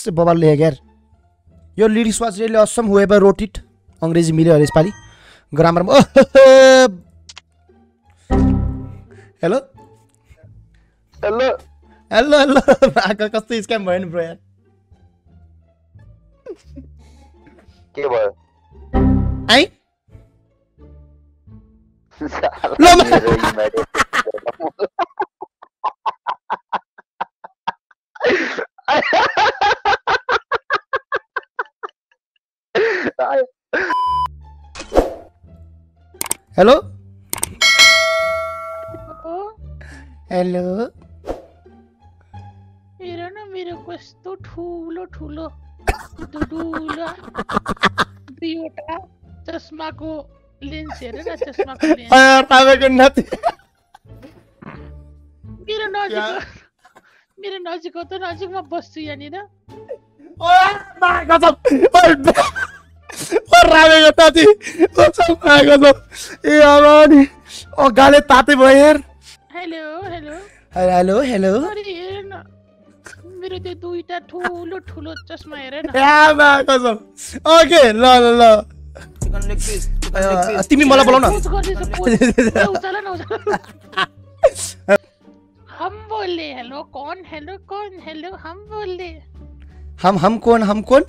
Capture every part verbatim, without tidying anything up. That's a bubble lager. Your lyrics was really awesome. Whoever wrote it. अंग्रेजी मिले अरे यसपालि ग्रामरमा। हेलो हेलो हेलो हेलो आका कस्तो स्क्याम भयो नि ब्रो यार। के भयो आइ लो हेलो हेलो मेरो न मेरो कस्तो ठुलो ठुलो दुडुला दुईवटा चस्माको लेन्स हेरे न चस्माको लेन्स यार तपाईको नति मेरो नजिक मेरो नजिक त नजिकमा बस्छु यानी न ओ मा गजब और रावे ताती ये और गाले ताते यार। हेलो हेलो हेलो हेलो मेरो त्यो दुईटा ठुलो ठुलो चस्मा हेरे न। ओके ल ल ल तिमी मलाई बोलाउ न उचाला न उचाला। हम बोले हेलो कौन हेलो कौन हेलो हम बोले हम हम कौन हम कौन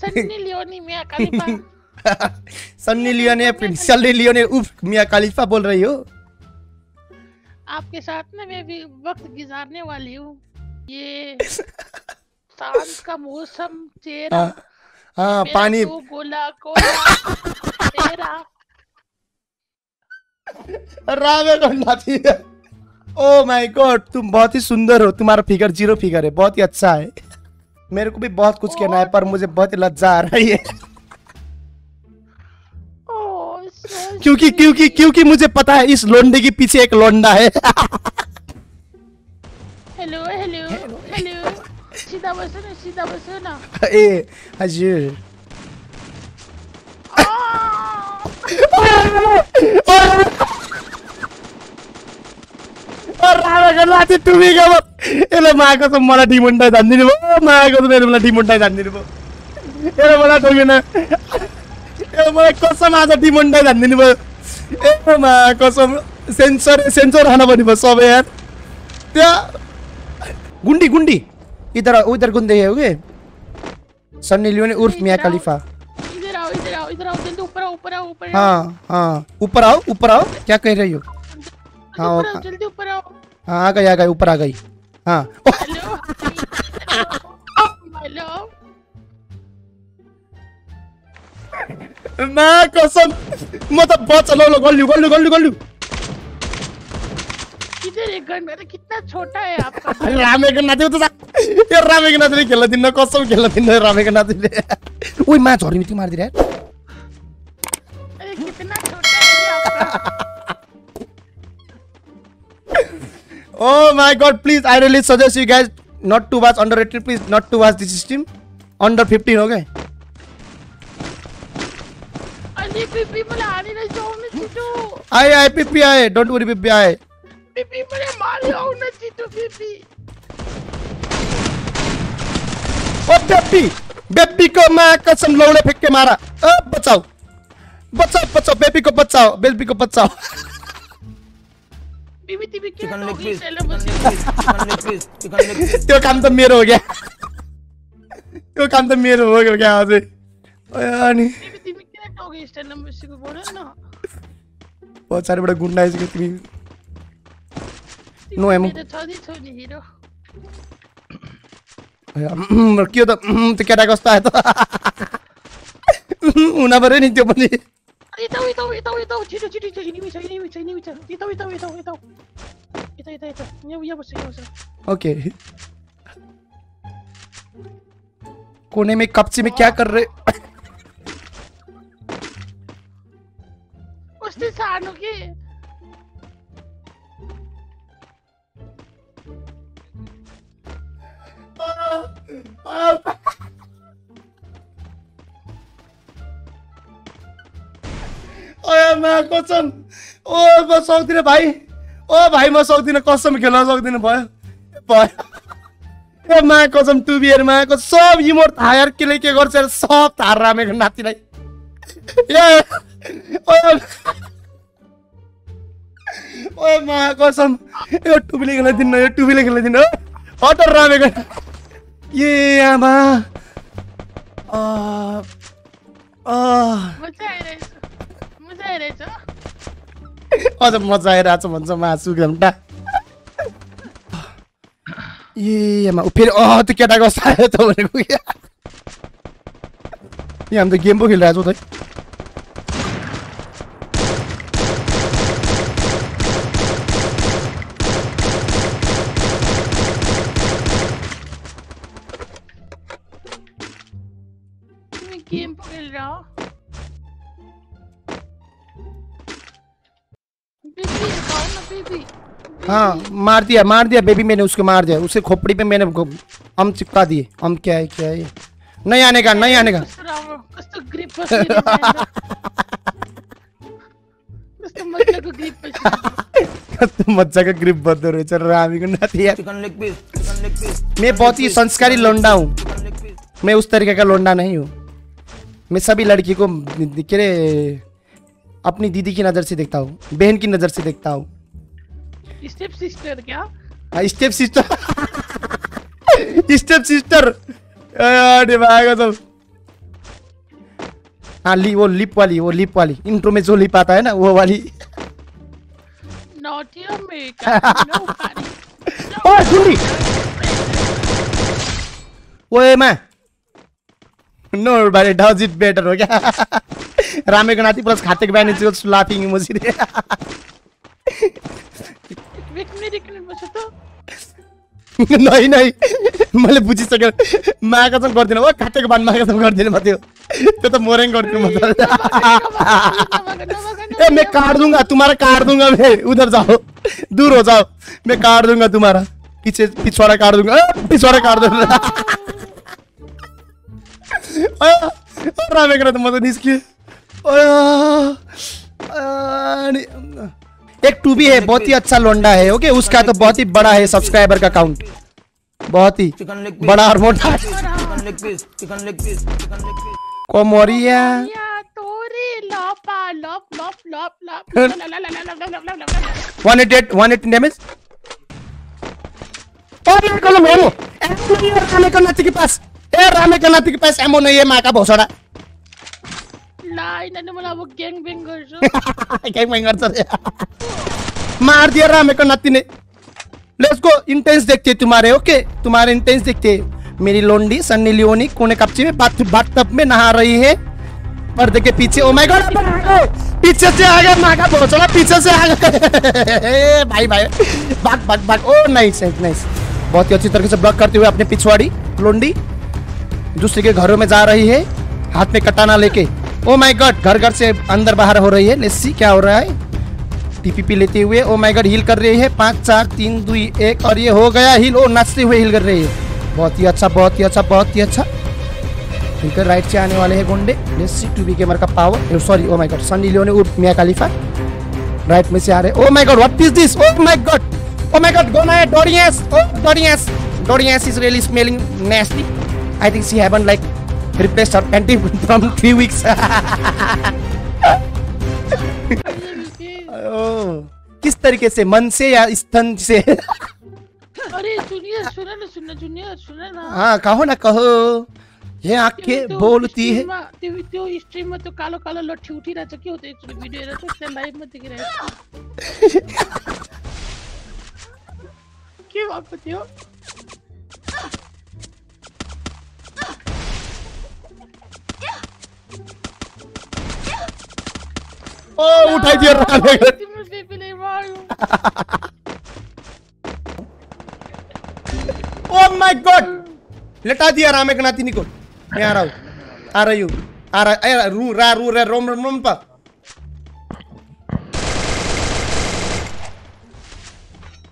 Sunny Leone Mia Khalifa. Sunny Leone Sunny Leone उफ मिया कालीफा बोल रही हो। आपके साथ में मैं भी वक्त गुजारने वाली हूँ। ये सांस का मौसम चेहरा हाँ पानी तो गोला कोला चेहरा रावे करना थी। ओ माय गॉड तुम बहुत ही सुंदर हो। तुम्हारा फिगर जीरो फिगर है बहुत ही अच्छा है। मेरे को भी बहुत कुछ कहना है पर मुझे बहुत लज्जा आ रही है क्योंकि क्योंकि क्योंकि मुझे पता है इस लोंडे के पीछे एक लोंडा है। हेलो हेलो हेलो सीधा बसो ना सीधा बसो ना ए हजुर। लाती टुबी गयो एले माको त मलाई डिमोन्टाइ जान्दिनु भयो माको त मेरो मलाई डिमोन्टाइ जान्दिनु भयो एले मलाई टुबी न एले मलाई कसम आज डिमोन्टाइ जान्दिनु भयो ए माको कसम सेन्सर सेन्सर हान पनि भयो सब यार। त्यो गुन्डी गुन्डी इधर उधर गुन्दे हो के सन्नी लियोनी उर्फ मिया खलीफा इधर आओ इधर आओ इधर आओ जल्दी ऊपर आओ ऊपर आओ ऊपर। हां हां ऊपर आओ ऊपर आओ क्या कह रही हो। हां जल्दी ऊपर आओ। हाँ आ गई आ गई ऊपर आ गई। हाँ हेलो हेलो मैं कसम मैं तो बहुत चलो लो गोलू गोलू गोलू गोलू इधर एक गन मेरा कितना छोटा है आपका। रामे के नाते तो ये रामे के नाते खेला दिन ना कसम खेला दिन ना रामे के नाते ओए मैं चोरी मिटी मार दी रे। अरे कितना छोटा है आपका। Oh my God! Please, I really suggest you guys not to watch underrated. Please, not to watch this stream. Under fifteen, okay? I need people. I need to show me Chitu. I I P P I. Don't worry, P P I. P P I. Mario, not Chitu P P. Oh, P P. P P को मैं कसम लोड़े फेंक के मारा। अ बचाओ, बचाओ, बचाओ, P P को बचाओ, P P को बचाओ। त्यो काम तो मेरो हो गया। त्यो काम तो मेरो हो गया यहाँ से। बहुत सारे बड़े गुंडा इसके तुम्हें। No emo. क्यों तो तो क्या डाकोस्ता है तो। उन्हें बरे नहीं तो बने। इता इता इता इता चिटो चिटो चिटो इनी मिचा इनी मिचा इनी मिचा इता इता इता इता इता इता इता ये ये बस ये बस। ओके कोने में कपचे में क्या कर रहे। उसने सानो की ओए मैं कसम ओ बस सक्दिन भाई ओ भाई म सक्दिन कसम खेल्न सक्दिन भयो माया कसम टू बीएर मायाको सब इमोट हायर केले के गर्छ यार सब थार रामेको नातिलाई ओए माया कसम यो टुबीले खेल्न दिन्न यो टुबीले खेल्न दिन्न हटर रामेको ए आमा अ अ मजा आइरहेछ मजा आइरहेछ अझ मजा आइरहेछ भन्छ मासु घम्टा ये हम फिर अह तो केटा कस आयो त भनेको के यहाँ हम तो गेम पो खेलिरहेको छ त तिमी गेम पो खेलिरहेको बेबी कौन ना बेबी हाँ मार दिया मार दिया बेबी मैंने उसको मार दिया उसके खोपड़ी पे मैंने हम चिपका दिए हम क्या है क्या है नहीं आने का नहीं आने का ग्रिप बदल रहे चल रामी को नाती यार मैं बहुत ही संस्कारी लोंडा हूँ मैं उस तरीके का लोंडा नहीं हूँ मैं सभी लड़की को अपनी दीदी की नजर से देखता हूँ बहन की नजर से देखता हूँ स्टेप सिस्टर क्या? स्टेप सिस्टर स्टेप सिस्टर सब हाँ ली वो लिप वाली वो लिप वाली इंट्रो में जो लिप आता है ना वो वाली नॉटी ओए मैं नो भाई डज इट बेटर हो क्या रामे गणाती प्लस खाते के बैनिंग लाफिंग इमोजी नहीं नहीं मैं बुझी सके माया कसम गर्दिन ओ काटेको बान माया कसम गर्दिन म त्यो त्यो त मोरेङ गर्दिन म ए मैं काट दूंगा तुम्हारा काट दूंगा मैं उधर जाओ दूर हो जाओ मैं काट दूंगा तुम्हारा पीछे पिछवाड़ा काट दूंगा पिछवाड़ा काट दूंगा ओ रामे गरे त म त निस्के ओ आ एक टू बी है बहुत ही अच्छा लोंडा है ओके उसका तो बहुत ही बड़ा है सब्सक्राइबर का काउंट बहुत ही बड़ा और मोटा कोमोरिया तोरी लपा लप लप लप लप एक सौ अठासी डैमेज और ये कलम है रामे का नाती के पास ए रामे का नाती के पास एमो नहीं है मां का भौसड़ा मार दिया रामे को नाती ने लेट्स गो इंटेंस देखते तुम्हारे ओके तुम्हारे इंटेंस देखते मेरी लोंडी सन्नी लियोनी कोने कपचे में बाथ बाथटब में नहा रही है पर्दे के पीछे ओ माय गॉड पीछे से आ गया मागा भोसड़ा पीछे से आ गया भाई भाई भाग भाग भाग ओ नाइस नाइस बहुत ही अच्छी तरीके से ब्लॉक करते हुए अपने पिछवाड़ी लोंडी दूसरे के घरों में जा रही है हाथ में कटाना लेके ओ माय गॉड घर घर से अंदर बाहर हो रही है लेट्स सी क्या हो रहा है टीपीपी लेते हुए ओ माय गॉड हील कर रही है पाँच चार तीन दो एक और ये हो गया हील ओ नाचते हुए हील कर रही है बहुत ही अच्छा बहुत ही अच्छा बहुत ही अच्छा इनके राइट से आने वाले हैं गुंडे let's see two B gamer का power sorry oh my god Sunny Leone उर्फ मिया खलीफा राइट में से आ रहे oh my god what is this oh my god oh my god gonna है Dorius oh Dorius Dorius is really smelling nasty I think she haven't like replace her panty from three weeks. oh, किस तरीके से मन से या स्तन से? अरे जूनियर सुना ना सुना जूनियर सुना ना हाँ कहो ना कहो ये आंखें बोलती है तेरे तो स्ट्रीम में तो कालो कालो लट्ठी उठी रहती क्यों होते हैं वीडियो ये तो चल लाइव में दिख रहा है क्यों आप बताओ ओ उठाई दिया रामे को ओ माय गॉड लटा दिया रामे का नातिनी को मैं आ रहा हूँ आ रही हूँ आ रहा रू रा रू रे रोम रोम रोम पा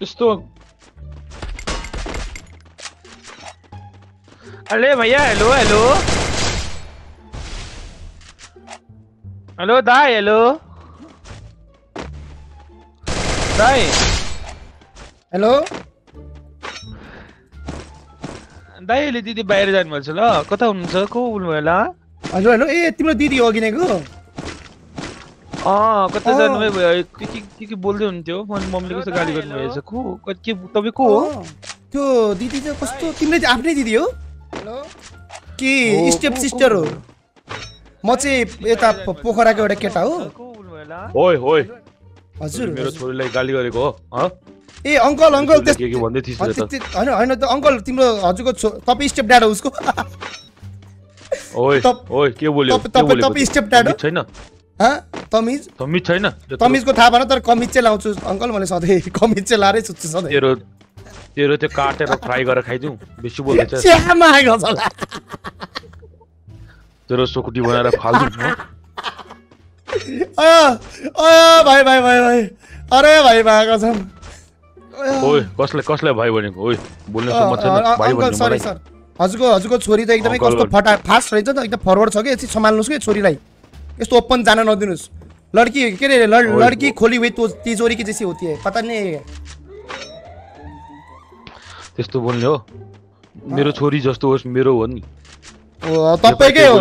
इसको अरे भैया हेलो हेलो हेलो दाई हेलो दाई हेलो दाइले दिदी बाहिर जानु भएको छ ल कता हुनुहुन्छ को बोल्नु भयो होला हेलो हेलो ए तिम्रो दिदी अगिनेको अ कता जानु भयो के के के बोल्दै हुन्थ्यो मम्मीले कस्तो गाली गर्नु भएछ को के तपाईको हो त्यो दिदी चाहिँ कस्तो तिम्रो आफ्नै दिदी हो हेलो के स्टेप सिस्टर हो म चाहिँ एता पोखराको एउटा केटा हो को बोल्नु भयो होला ओइ ओइ हजुर मेरो छोरीलाई गाली गरेको हो ह ए अंकल अंकल के के भन्दै थिस् र त हैन हैन त अंकल तिम्रो हजुरको तपाईं स्टेप ड्याड हो उसको ओइ ओइ के बोल्यो के बोल्यो तपाईं स्टेप ड्याड हो छैन ह तमीज तमीज छैन तमीज को थाहा भन तर कमीज चाहिँ लाउँछु अंकल मैले सधैं कमीज चाहिँ लारै सुत्छु सधैं तेरो तेरो त्यो काटेर फ्राई गरेर खाइदिउ बेसी बोल्दैछ छ्यामा गजला तेरो सोकुटी बनाएर फाल्दिउ म अ अ भाइ भाइ भाइ भाइ अरे भाइ भागा छ ओइ कसले कसले भाइ भनेको ओइ बोल्न त म छैन भाइ भन्नु मलाई सरी सर हजुरको हजुरको छोरी त एकदमै कस्तो फटा फास्ट रहेछ त एकदम फरवर्ड छ के यति सम्हाल्नुस् के छोरीलाई यस्तो ओपन जान नदिनुस् लड्की के रे लड्की खोली हुई तो तिजोरी के जैसी होती है पता नहीं त्यस्तो बोल्ने हो मेरो छोरी जस्तो होस् मेरो हो नि ओ तपाईकै हो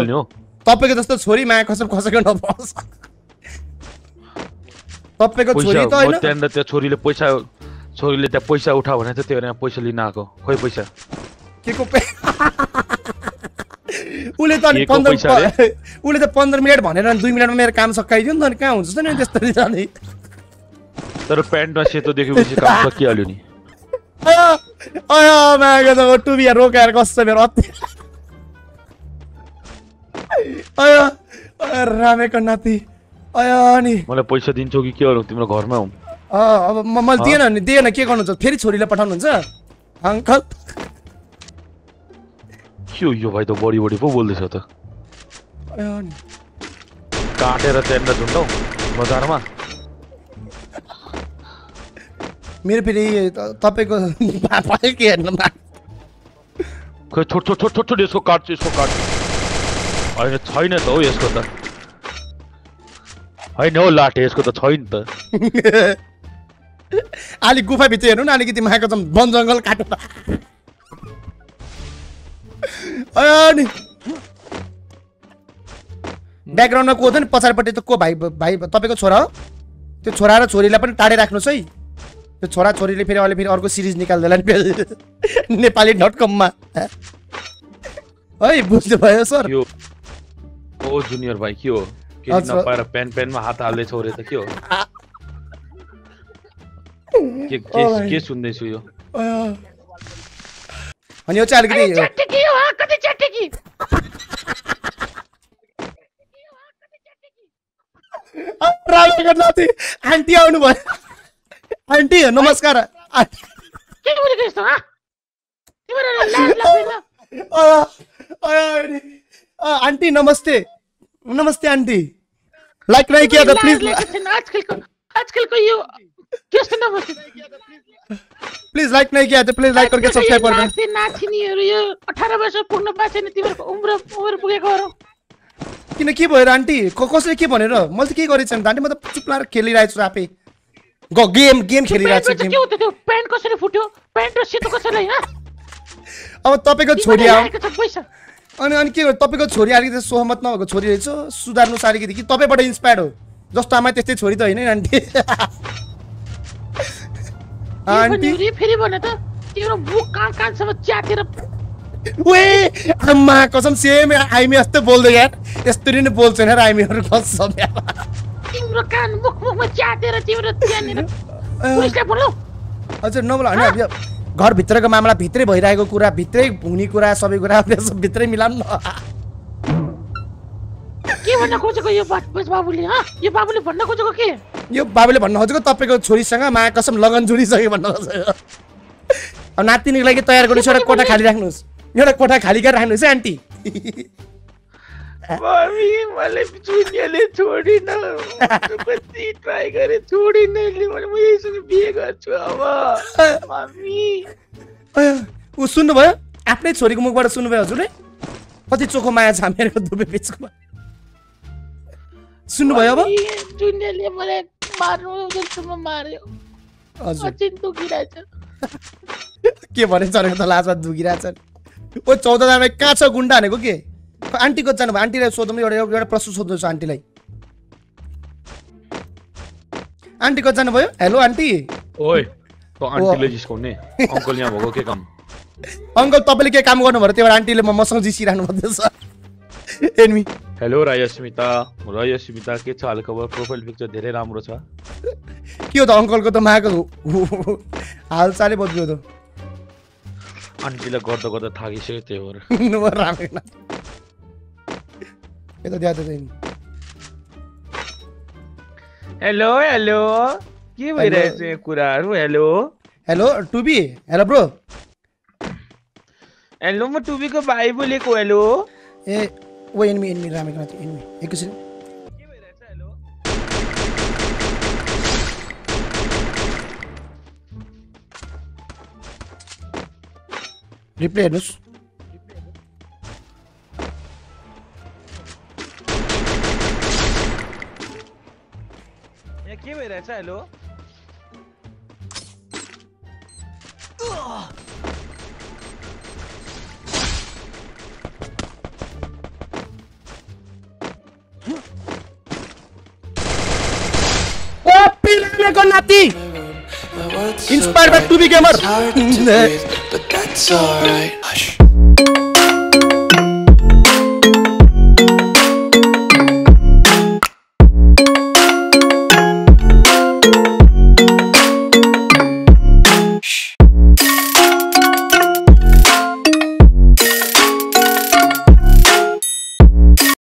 तपाईकै जस्तो छोरी माया कसम खसेको नबस् तपाईको छोरी त हैन त्यन्द त्यो छोरीले पैसा छोरीले त पैसा उठा भने त त्यो यहाँ पैसा लिन आको खोइ पैसा के को उले त अनि पन्ध्र उले त पन्ध्र मिनेट भनेर अनि दुई मिनेटमा मेरो काम सकाइदियो नि त अनि कहाँ हुन्छ नि त्यसरी जाने तर प्यान्टमा सेतो देखेपछि काम सकिहाल्यो नि अ अ मागा त टुबी रोकाएर कस्तो मेरो अति अ रामेको नाति अय अनि मलाई पैसा दिन्छौ कि के गर्नु तिम्रो घरमा हुँ अब म दिएन नि दिएन के गर्नुहुन्छ फेरि छोरीलाई पठाउनुहुन्छ अंकल के हो यो भाइ त बडी बडी पो बोल्दैछ त आयो नि काटेर तेल झुन्डौ बजारमा मेरो फेरि तपाईको पापा के हेर्नु बा खोइ छोट छोट छोट छोट यसको काट यसको काट हैन छैन त हो यसको त हैन हो लाटे यसको त छैन त आली गुफा भित्र हेर्नु न अलिकति माको जम वन जंगल काटेर अयो नि ब्याकग्राउन्डमा को हो त नि पछाडपट्टि त को भाइ भाइ तपाईको छोरा हो त्यो छोरा र छोरीलाई पनि टाढे राख्नुस् है त्यो छोरा छोरीले फेरि अहिले फेरि अर्को सिरिज निकाल्दैला नि नेपाली डट कम मा ओइ बुझ्नु भयो सर यो ओ जुनियर भाइ के हो के नपाएर पेन पेनमा हात हाल्दै छोरे त के हो के के के सुन्दै छु यो अनि यो चाहिँ अलिकति चट्टकी हो कति चट्टकी अब रामे गर्नाति आन्टी आउनु भयो आन्टी नमस्कार के बोलेको यस्तो ह तिम्रो लाज लाग्दैन अ अ आन्टी नमस्ते नमस्ते आन्टी लाइक नै किया त प्लिज आजकलको आजकलको यो किसको नमस्ते प्लीज लाइक नहीं किया तो प्लीज लाइक करके सब्सक्राइब कर दे नाचिनीहरु यो अठार वर्ष पुग्न पाछ नि तिम्रो उम्र उम्र पुगेको हो किन के भयो आन्टी कसले के भनेर मैले त के गरेछ नि आन्टी म त चुपलाएर खेलिरहेछु आफै गेम गेम खेलिरहेछु गेम के हो त्यो प्यान्ट कसरी फुट्यो प्यान्ट र सेतो कसरी ह अब तपाईको छोरी आउ अनि अनि के तपाईको छोरी आलिकति सहमत नभएको छोरी रहेछ सुधार्नु सारीकी कि तपाईबाट इन्स्पायर हो जस्तो आमा त्यस्तै छोरी त हैन आन्टी आन्टी फेरि फेरि भने त तिम्रो मुख कान कान सब च्यातेर ओए अम्मा कसम सेम आइमी जस्तो बोल्दै यार यस्तरी नै बोल्छन् यार आइमीहरु कसम यार तिम्रो कान मुख मुखमा च्यातेर तिम्रो त्यहाँनिर पुलिसले बोल्नु हजुर नबोल हैन घर भित्रको मामला भित्रै भइरहेको कुरा भित्रै भुनी कुरा सबै कुरा सब भित्रै मिलाउन के भन्न खोजेको यो बस बाबुले ह यो बाबुले भन्न खोजेको के यो बाबुले भन्न खोजेको तपाईको छोरीसँग माया कसम लगन जुडी सके भन्न खोजेको अब नातिनीको लागि तयार गर्नुस् एउटा कोठा खाली राख्नुस् एउटा कोठा खाली गरेर राख्नुस् आन्टी मम्मी मैले जुनियाले छोडिन कति ट्राई गरे छोडिन मैले म यसरी बिहे गर्छु अब मम्मी उ सुन्नु भयो आफ्नै छोरीको मुखबाट सुन्नु भयो हजुरले कति चोखो माया छ मेरो दुबै बिचको सुन्नु भयो अब जुनियाले मलाई मार्नु जस्तोमा मार्यो हजुर अझै दुखिरहेछ के भन्छ अरे त लाजमा दुखिरहेछ वो चौदह में कहाँ छ गुंडा हानेको के? आंटी को जानु भयो आन्टीलाई सोधौँ नि, एउटा एउटा प्रश्न सोध्नु छ आन्टीलाई। आन्टी को जानु भयो? Hello aunty. ओइ त आन्टीले जिस्काउने अंकल यहाँ भएको के काम? अंकल तपाईले के काम गर्नु भर त्यो आन्टीले मसँग जिसिरानु भन्छ। एन्मी हेलो रायस्मिता, रायस्मिता के छ हाल खबर? प्रोफाइल पिक्चर धेरै राम्रो छ। के हो त अंकल को त माको हालचालै बदल्यो त। आन्टीले गर्दा गर्दा थाकिसक्यो त्यो हो र। नम्बर राखेन। ये तो दिया था इन। हेलो हेलो की भाई रहते कुरारू। Hello hello two B, hello bro. Hello मैं टू बी को भाई बोले को हेलो। ए वो इनमें इनमें रामे करना चाहिए इनमें एक किसी। की भाई रहता हेलो। रिप्ले एड्रेस के भएर छ? हेलो कॉपी ले को नाती inspired by two B gamer.